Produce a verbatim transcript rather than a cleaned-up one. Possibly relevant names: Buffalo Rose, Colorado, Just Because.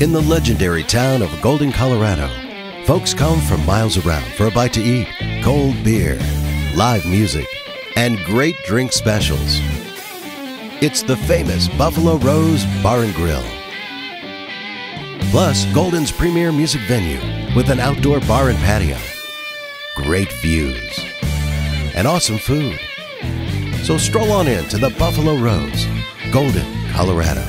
in the legendary town of Golden, Colorado. Folks come from miles around for a bite to eat, cold beer, live music, and great drink specials. It's the famous Buffalo Rose Bar and Grill. Plus, Golden's premier music venue with an outdoor bar and patio, great views, and awesome food. So stroll on in to the Buffalo Rose, Golden, Colorado.